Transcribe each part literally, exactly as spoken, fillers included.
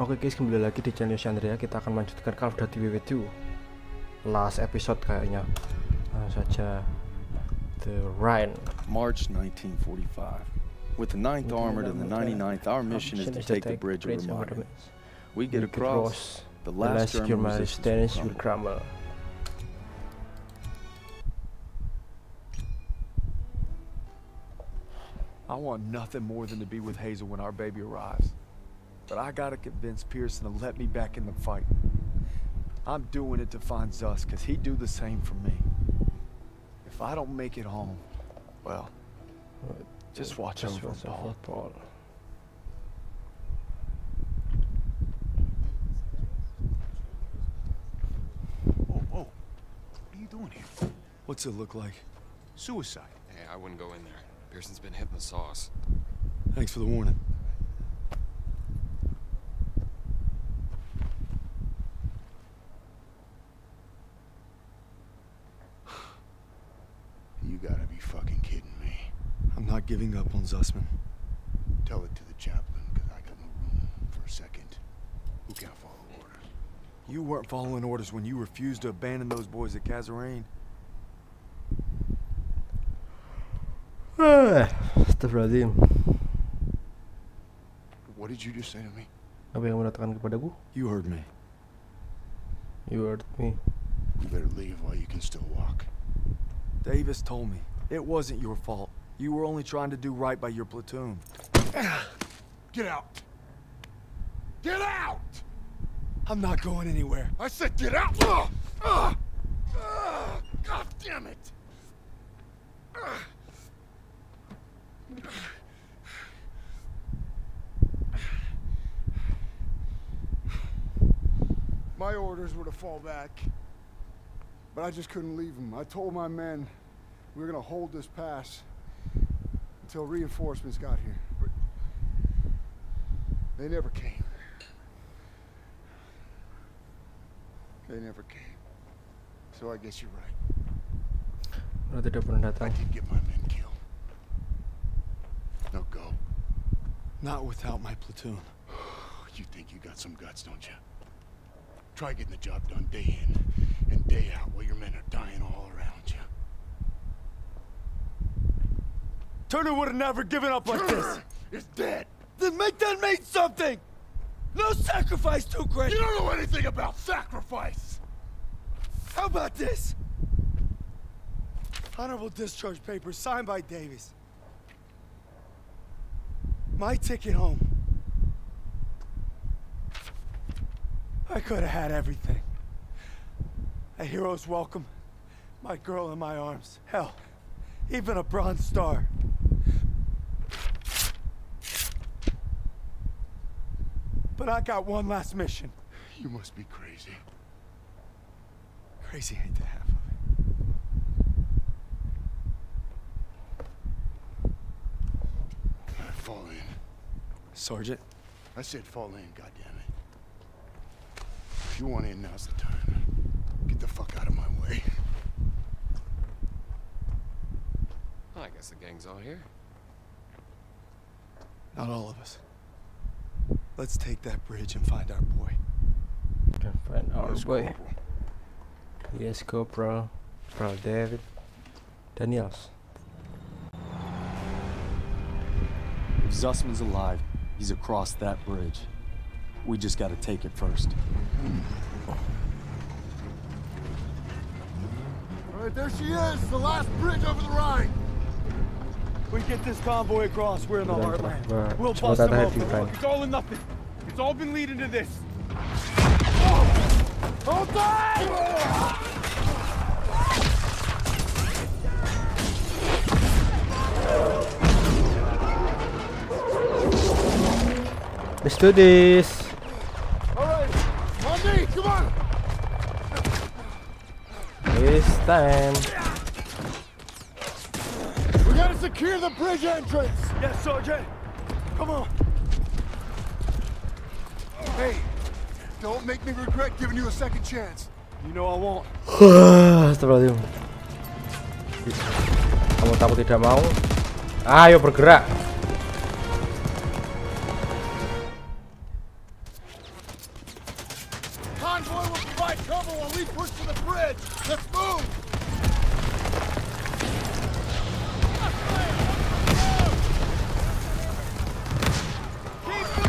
Oke guys, kembali lagi di channel Yosie Andrea. Kita akan melanjutkan Call of Duty W W two. Last episode kayaknya. Langsung saja. The Rhine. March nineteen forty-five. With the ninth Armored and the ninety-ninth, our mission is to take the bridge of Remagen. We get across, the last German resistance will crumble. I want nothing more than to be with Hazel when our baby arrives. But I gotta convince Pearson to let me back in the fight. I'm doing it to find Zeus, because he'd do the same for me. If I don't make it home, well, just watch over football. football. Whoa, whoa. What are you doing here? What's it look like? Suicide. Hey, I wouldn't go in there. Pearson's been hitting the sauce. Thanks for the warning. Giving up on Zussman. Tell it to the chaplain, because I got no room for a second. Who can't follow orders? You weren't following orders when you refused to abandon those boys at Kasserine. What did you just say to me? You heard me. You heard me. You better leave while you can still walk. Davis told me it wasn't your fault. You were only trying to do right by your platoon. Get out! Get out! I'm not going anywhere. I said get out! Ugh. Ugh. Ugh. God damn it! Ugh. My orders were to fall back, but I just couldn't leave them. I told my men we were gonna hold this pass until reinforcements got here, but they never came. They never came. So I guess you're right. I did get my men killed. No go. Not without my platoon. You think you got some guts, don't you? Try getting the job done day in and day out while your men are dying all around you. Turner would have never given up like this. It's dead. Then make that mean something. No sacrifice too great. You don't know anything about sacrifice. How about this? Honorable discharge papers signed by Davis. My ticket home. I could have had everything. A hero's welcome. My girl in my arms. Hell, even a Bronze Star. But I got one last mission. You must be crazy. Crazy ain't the half of it. I fall in. Sergeant? I said fall in, goddammit. If you want in, now's the time. Get the fuck out of my way. Well, I guess the gang's all here. Not all of us. Let's take that bridge and find our boy. And find our boy. Yes, Corporal. Corporal David. Daniels. If Zussman's alive, he's across that bridge. We just gotta take it first. Alright, there she is! The last bridge over the Rhine! We get this convoy across, we're in the heartland. We'll bust them off. It's all or nothing. It's all been leading to this. Hold on! Let's do this. All right, on me, come on. It's time. Secure the bridge entrance! Yes, Sergeant! Come on! Hey, don't make me regret giving you a second chance. You know I won't. Astagfirullahaladzim. Kamu takut tidak mau? Ayo bergerak! convoy will provide cover while we push to the bridge. Let's move! Get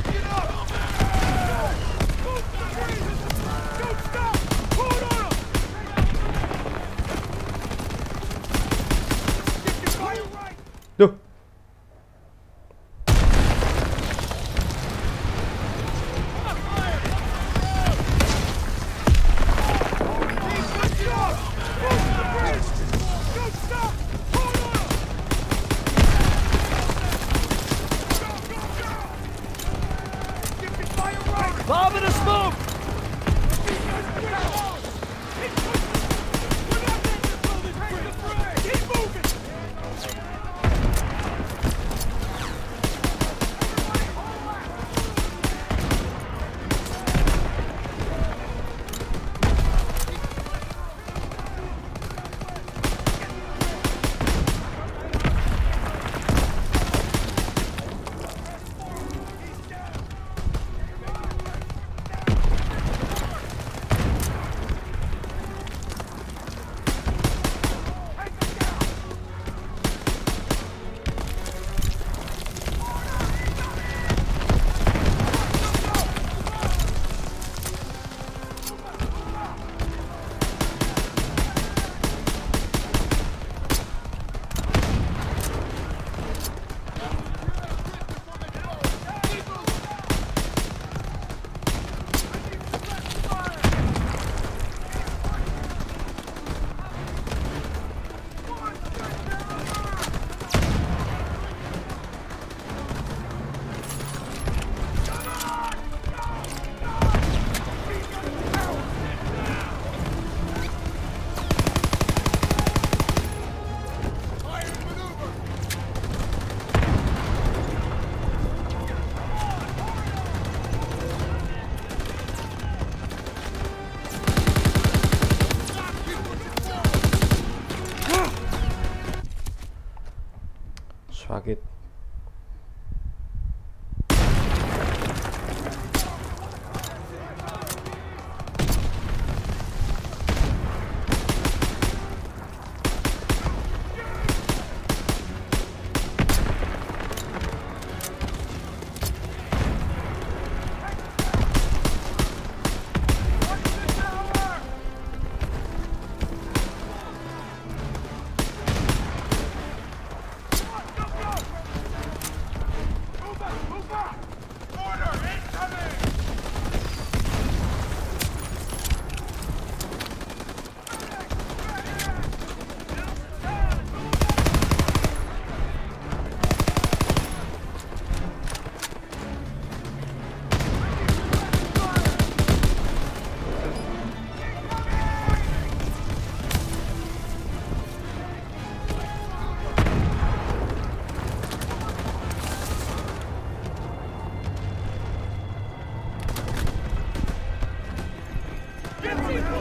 to the bridge!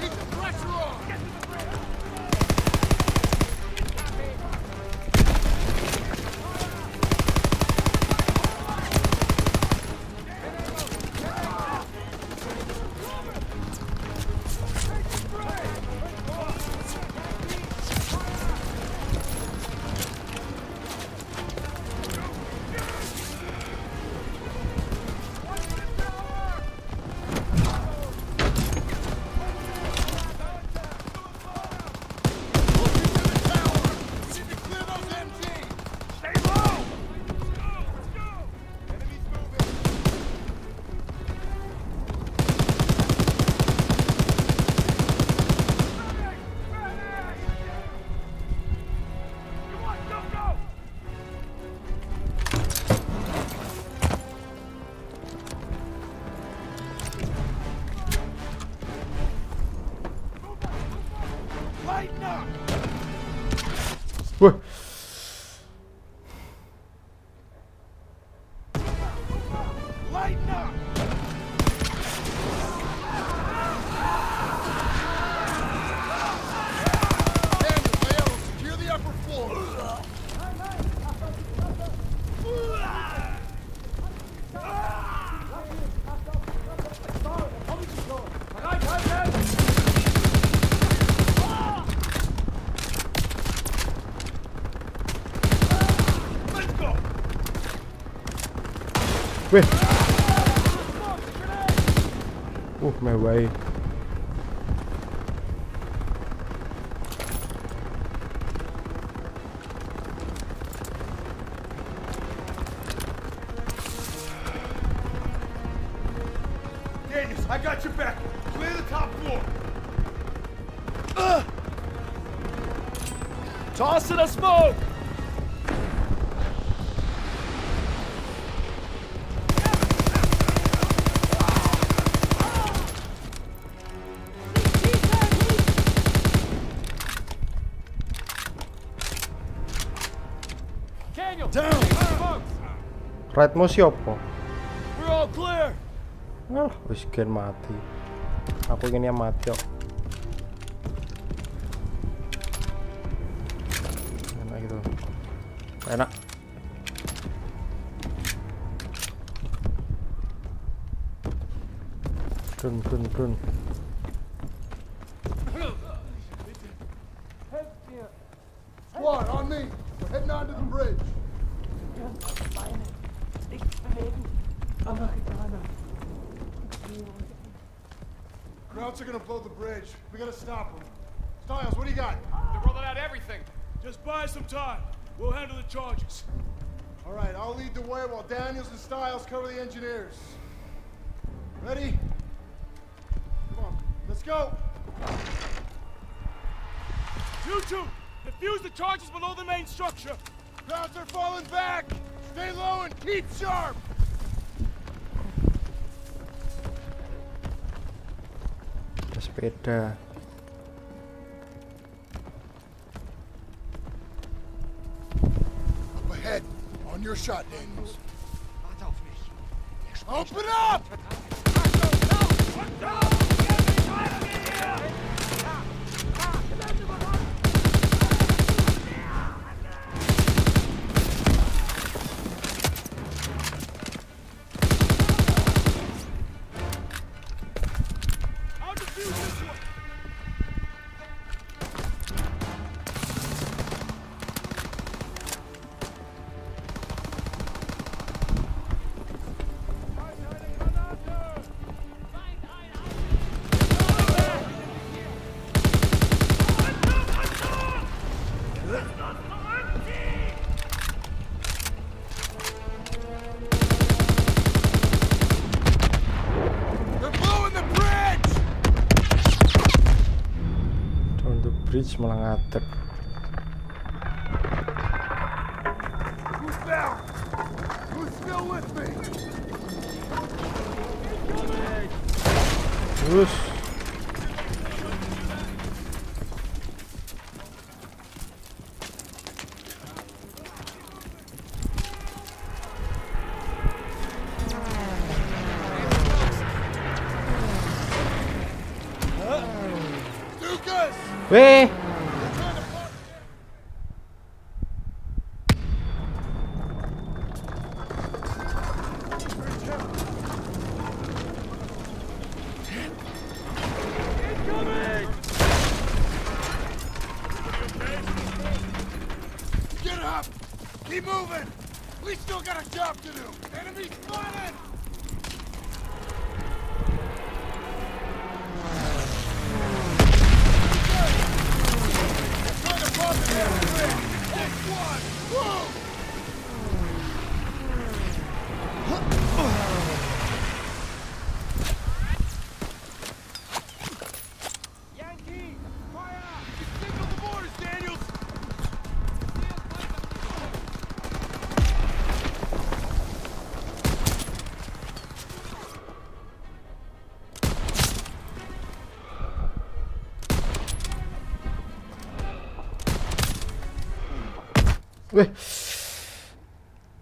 Keep the pressure on! Get to the bridge! Lighten up. What? Lighten up. Daniel, secure the upper floor. Wait. Oh, my way. Daniels, I got your back. Clear the top floor. Uh. Toss it a smoke. Rightmu siapa? Oh, wis gen mati. Aku ingin yang mati kok. Enak gitu. Enak. Dun dun dun. Squad on me. We're heading on to the bridge. Crowds are gonna blow the bridge. We gotta stop them. Styles, what do you got? They're rolling out everything. Just buy some time. We'll handle the charges. All right, I'll lead the way while Daniels and Styles cover the engineers. Ready? Come on, let's go. You two, defuse the charges below the main structure. Crowds are falling back. Stay low and keep sharp. Sepeda. Up ahead, on your shot, Daniels. Open up! Malah ngatek. Terus. Weh.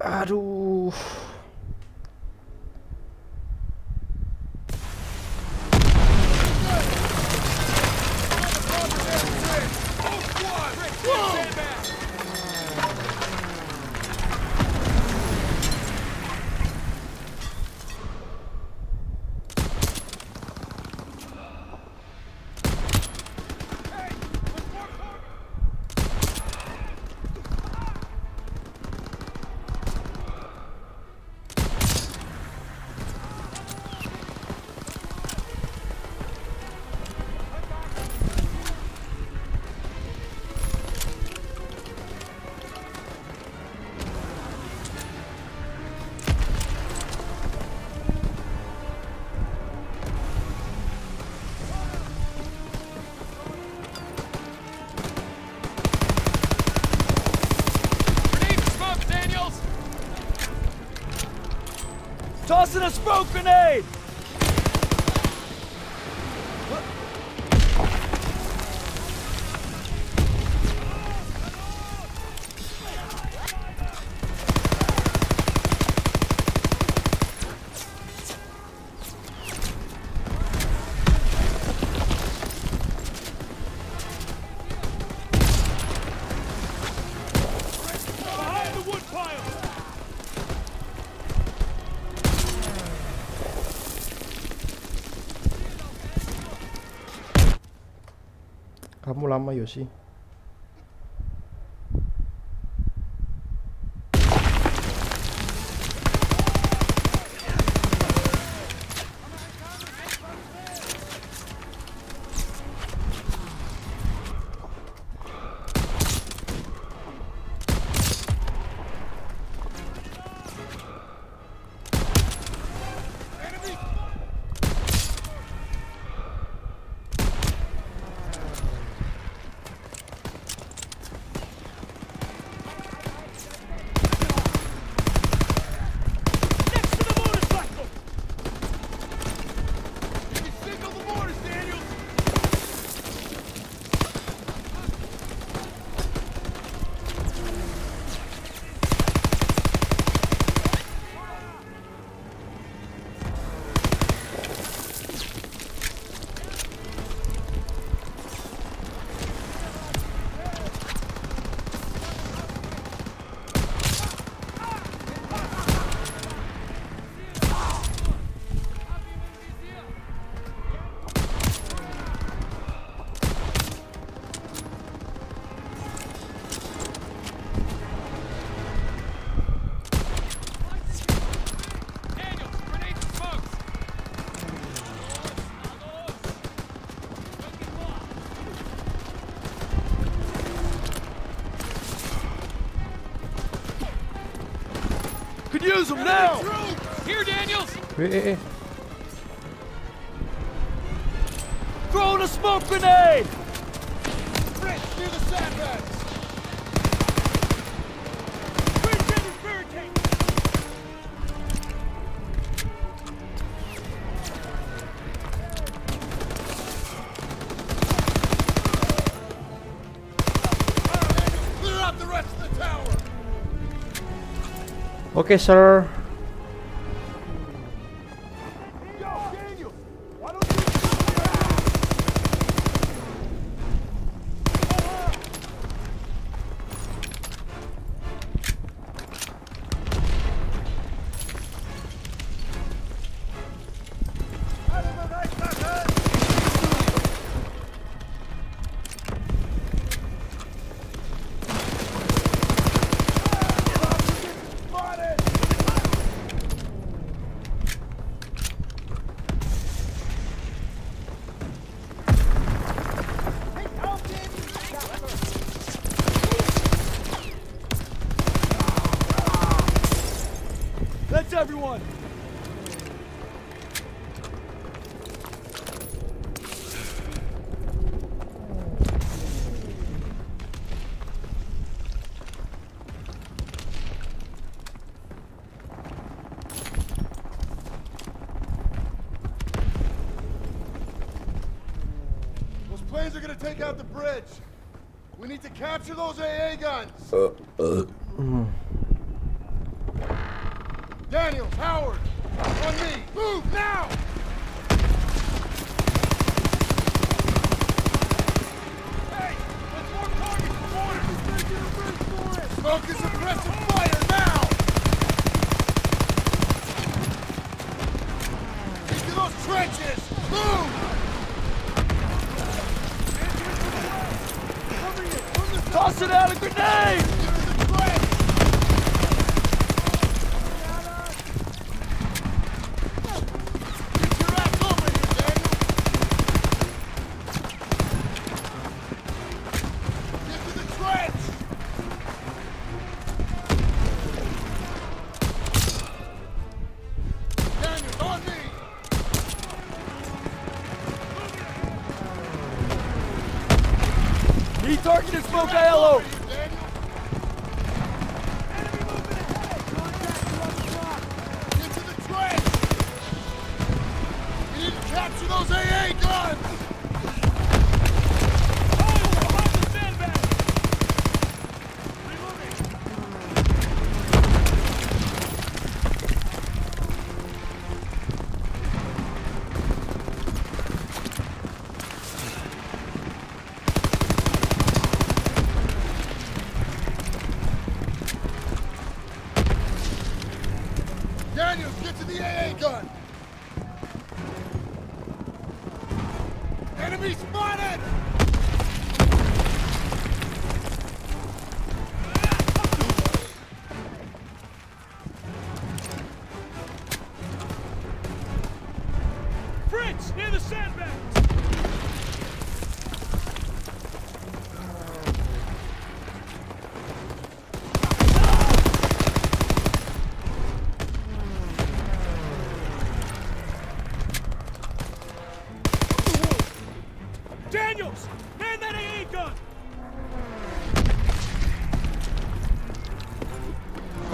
Ah, du... Tossing a smoke grenade! Kamu lama, Yosie. Use them now! Here, Daniels! Hey, hey, hey. Throw the smoke grenade! Fritz, through the sandbags! Fritz, in the barricade! Clear out the rest of the tower! Okay, sir. Yo, Daniel, why don't you everyone! Those planes are gonna take out the bridge! We need to capture those A A guns. Uh, uh. Daniels, Howard, on me. Move now. Hey, let's more targets for water. Smoke is aggressive fire now. Into those trenches. Move. Toss it out, a grenade.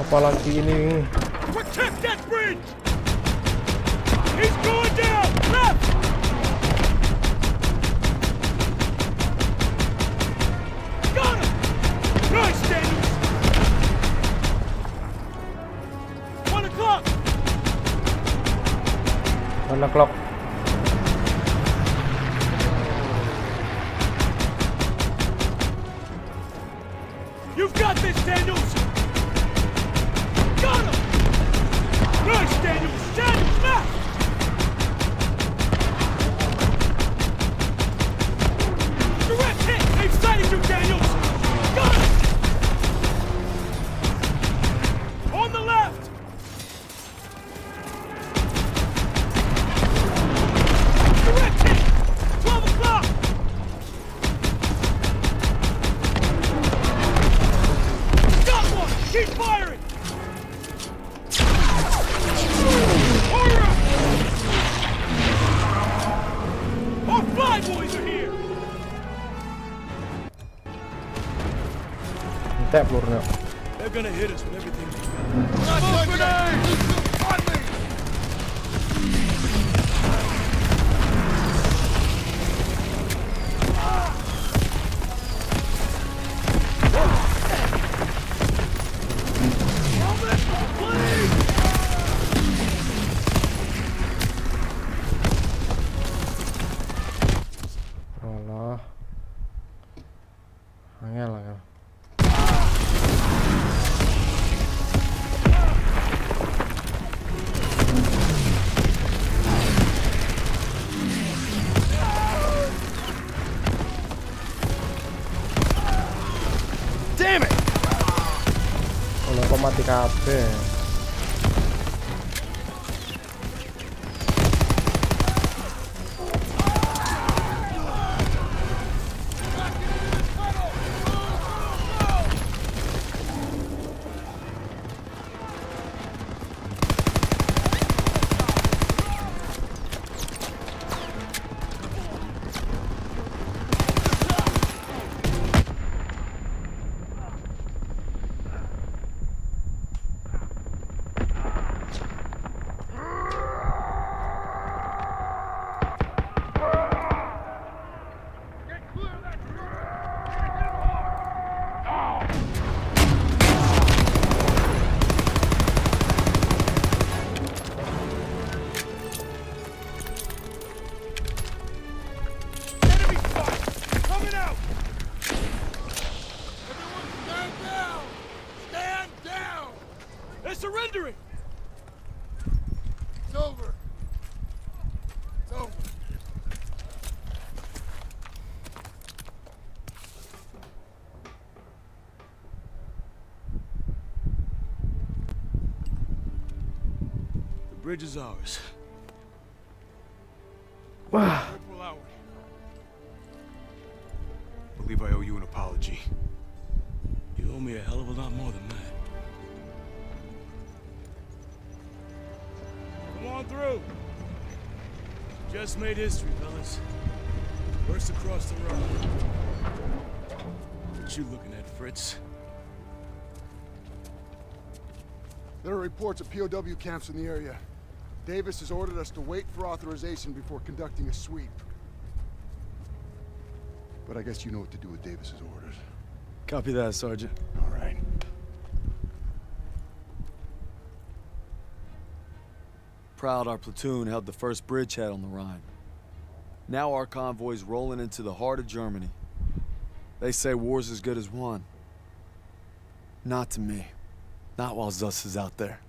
Apalagi ini. Protect that bridge. He's going down. Left. Got him. Nice, Daniels. One o'clock. One o'clock. You've got this, Daniels. They're gonna hit us with everything. Smoke grenade! Allah. Hang on, hang on. Mati kabeh. surrendering! It's over. It's over. The bridge is ours. Wow. I believe I owe you an apology. You owe me a hell of a lot more than that. Through. Just made history, fellas. First across the road. What you looking at, Fritz? There are reports of P O W camps in the area. Davis has ordered us to wait for authorization before conducting a sweep. But I guess you know what to do with Davis's orders. Copy that, Sergeant. All right. Proud our platoon held the first bridgehead on the Rhine. Now our convoy's rolling into the heart of Germany. They say war's as good as won. Not to me. Not while Zuss is out there.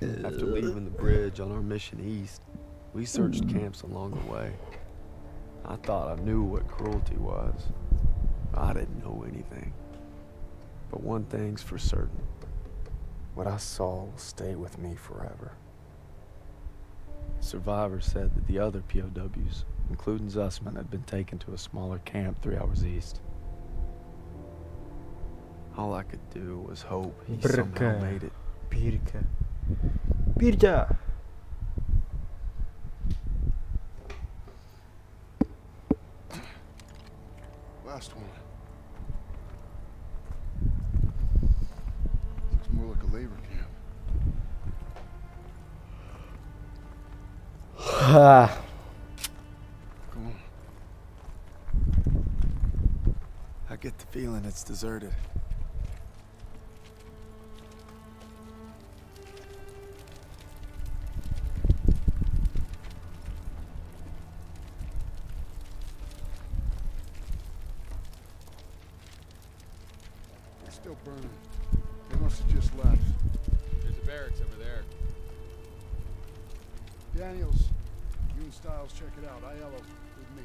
After leaving the bridge on our mission east, we searched camps along the way. I thought I knew what cruelty was. I didn't know anything. But one thing's for certain. What I saw will stay with me forever. Survivors said that the other P O Ws, including Zussman, had been taken to a smaller camp three hours east. All I could do was hope he Birka. somehow made it. Birka. Birka. Last one. More like a labor camp. Come on. I get the feeling it's deserted. It's still burning. They must have just left. There's a barracks over there. Daniels, you and Styles check it out. I yellow with me.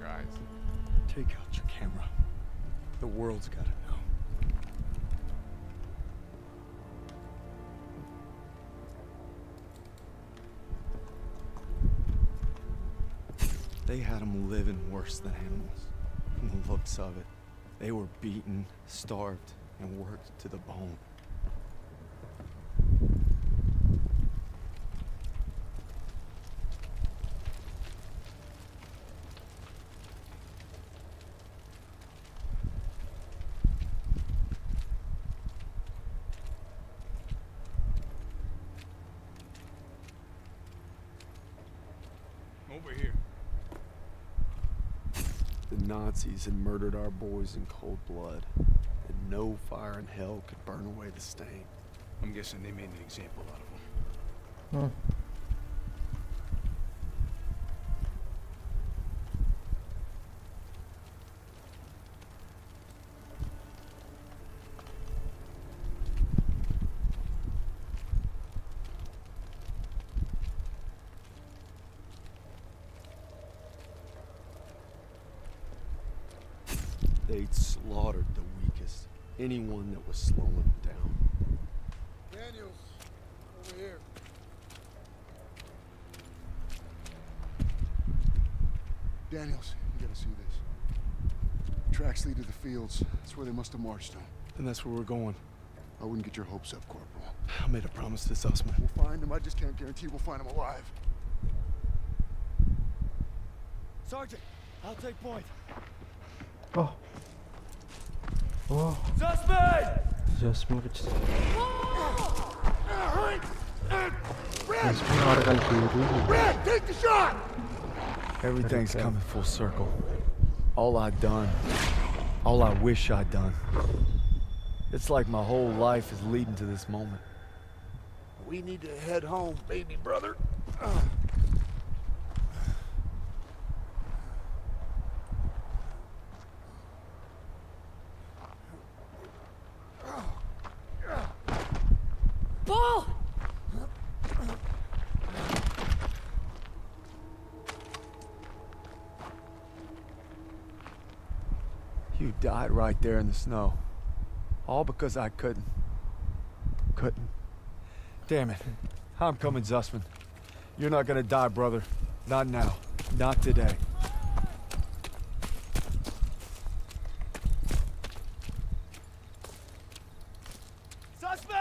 Guys, take out your camera. The world's gotta know. They had them living worse than animals. From the looks of it, they were beaten, starved, and worked to the bone. Nazis had murdered our boys in cold blood, and no fire in hell could burn away the stain. I'm guessing they made an example out of them. Huh. They'd slaughtered the weakest, anyone that was slowing down. Daniels, over here. Daniels, you gotta see this. Tracks lead to the fields. That's where they must have marched on. Then that's where we're going. I wouldn't get your hopes up, Corporal. I made a promise to Zussman. We'll find him. I just can't guarantee we'll find him alive. Sergeant, I'll take point. Oh. Oh. Zussman! Zussman, which is... Red, take the shot! Everything's coming full circle. All I've done, all I wish I'd done. It's like my whole life is leading to this moment. We need to head home, baby brother. Ugh. You died right there in the snow. All because I couldn't. Couldn't. Damn it. I'm coming, Zussman. You're not gonna die, brother. Not now. Not today. Zussman!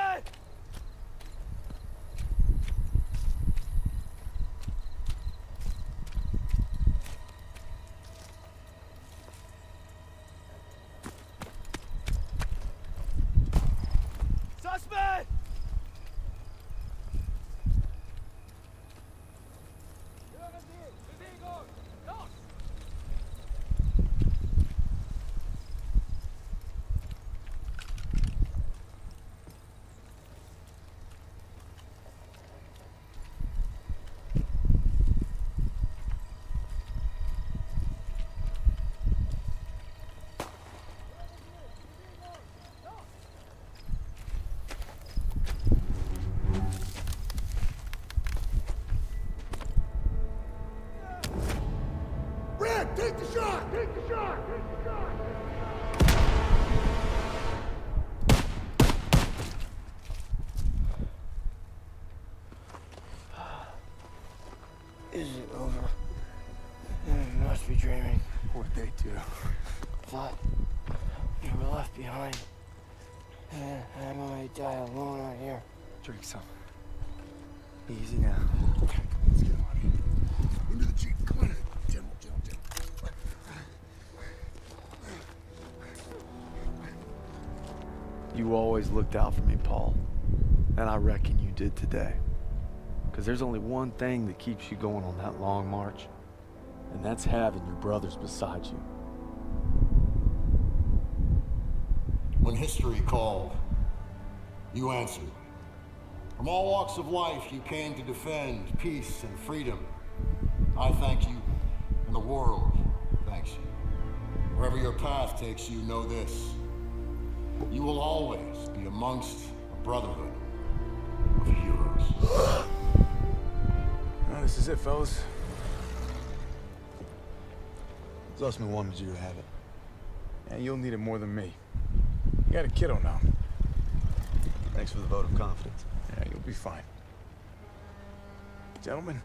Take the shot! Take the shot! Take the shot! Is it over? You must be dreaming. What'd they do? I thought you were left behind. And I'm gonna die alone out here. Drink some. Easy now. Let's get out of here. Into the Jeep clinic. You always looked out for me, Paul, and I reckon you did today. Because there's only one thing that keeps you going on that long march, and that's having your brothers beside you. When history called, you answered. From all walks of life, you came to defend peace and freedom. I thank you, and the world thanks you. Wherever your path takes you, know this. You will always be amongst a brotherhood of heroes. Well, this is it, fellas. Zussman wanted you to have it. And you'll need it more than me. You got a kiddo now. Thanks for the vote of confidence. Yeah, you'll be fine. Gentlemen.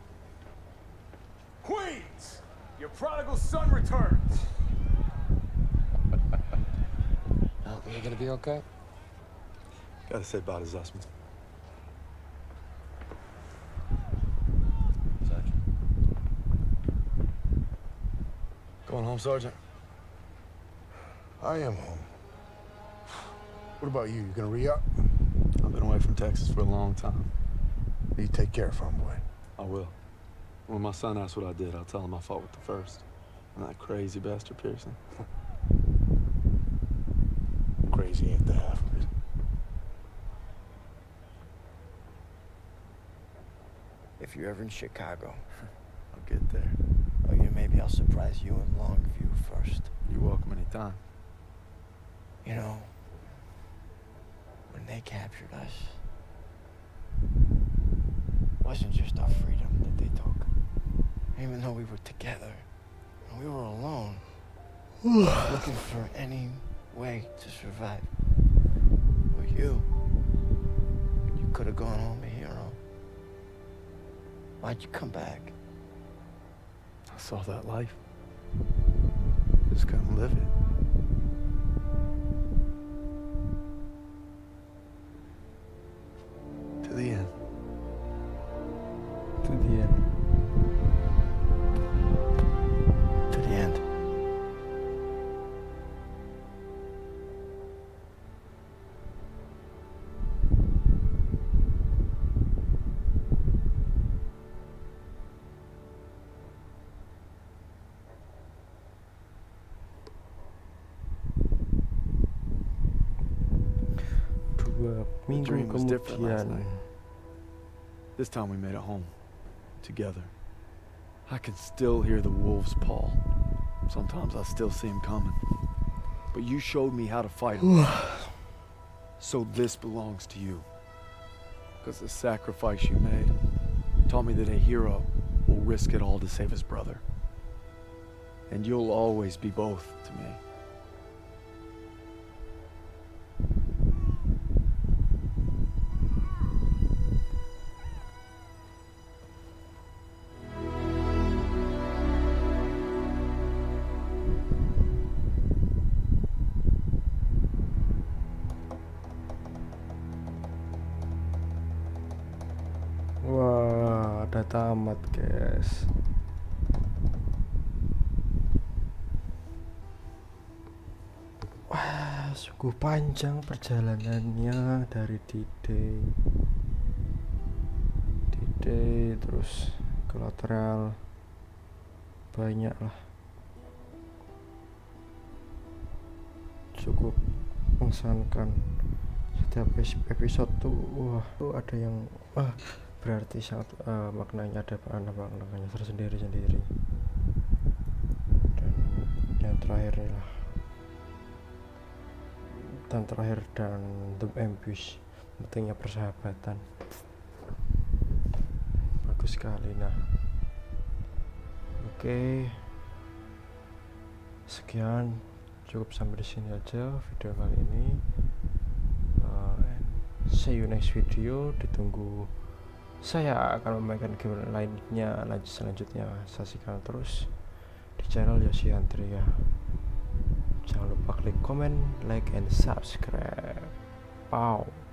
Queens! Your prodigal son returns! You gonna be okay? Gotta say bye to Zussman. Sergeant. Going home, Sergeant? I am home. What about you? You gonna re-up? I've been away from Texas for a long time. You take care of him, boy. I will. When my son asks what I did, I'll tell him I fought with the first. And that crazy bastard Pearson. Crazy ain't the half of it. If you're ever in Chicago, I'll get there. Oh, yeah, maybe I'll surprise you in Longview first. You're welcome anytime. You know, when they captured us, it wasn't just our freedom that they took. Even though we were together, we were alone, looking for any way to survive. Or you. You could have gone home a hero. Why'd you come back? I saw that life. Just couldn't live it. To the end. To the end. The dream was different last night. This time we made it home. Together. I can still hear the wolves' paw. Sometimes I still see him coming. But you showed me how to fight him. So this belongs to you. Because the sacrifice you made taught me that a hero will risk it all to save his brother. And you'll always be both to me. Tamat guys, wah sungguh panjang perjalanannya dari D-Day D-Day terus kolateral banyak lah, cukup mengesankan setiap episode tuh. Wah tuh ada yang wah berarti sangat uh, maknanya ada makna maknanya tersendiri sendiri. Dan yang terakhir lah, dan terakhir dan the ambush, pentingnya persahabatan, bagus sekali. Nah, oke okay. Sekian, cukup sampai di sini aja video kali ini. Uh, see you next video, ditunggu. Saya akan memainkan game lainnya lanjut selanjutnya. Saksikan terus di channel Yosie Andrea. Jangan lupa klik komen, like, and subscribe. Pow.